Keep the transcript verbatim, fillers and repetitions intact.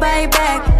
gon' pay back.